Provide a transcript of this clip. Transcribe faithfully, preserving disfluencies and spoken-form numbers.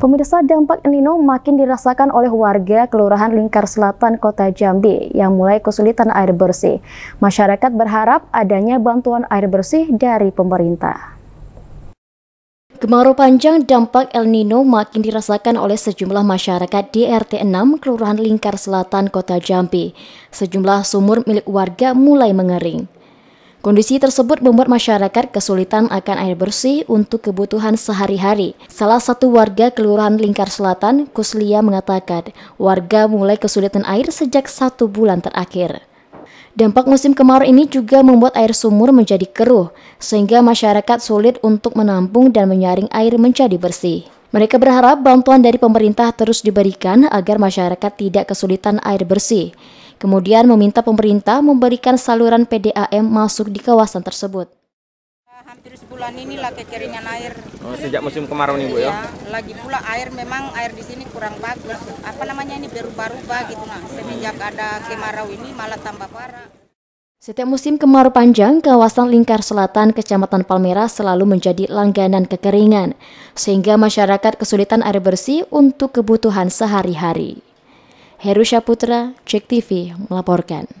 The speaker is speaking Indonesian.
Pemirsa, dampak El Nino makin dirasakan oleh warga Kelurahan Lingkar Selatan, Kota Jambi yang mulai kesulitan air bersih. Masyarakat berharap adanya bantuan air bersih dari pemerintah. Kemarau panjang dampak El Nino makin dirasakan oleh sejumlah masyarakat di R T enam Kelurahan Lingkar Selatan, Kota Jambi. Sejumlah sumur milik warga mulai mengering. Kondisi tersebut membuat masyarakat kesulitan akan air bersih untuk kebutuhan sehari-hari. Salah satu warga Kelurahan Lingkar Selatan, Kuslia, mengatakan warga mulai kesulitan air sejak satu bulan terakhir. Dampak musim kemarau ini juga membuat air sumur menjadi keruh, sehingga masyarakat sulit untuk menampung dan menyaring air menjadi bersih. Mereka berharap bantuan dari pemerintah terus diberikan agar masyarakat tidak kesulitan air bersih. Kemudian meminta pemerintah memberikan saluran P D A M masuk di kawasan tersebut. Hampir sebulan inilah kekeringan air. Oh, sejak musim kemarau nih, Bu, ya? Ya, lagi pula air memang air di sini kurang bagus. Apa namanya ini berubah-ubah gitu, nah. Semenjak ada kemarau ini malah tambah parah. Setiap musim kemarau panjang, kawasan Lingkar Selatan, Kecamatan Palmerah selalu menjadi langganan kekeringan, sehingga masyarakat kesulitan air bersih untuk kebutuhan sehari-hari. Putra Jack T V melaporkan.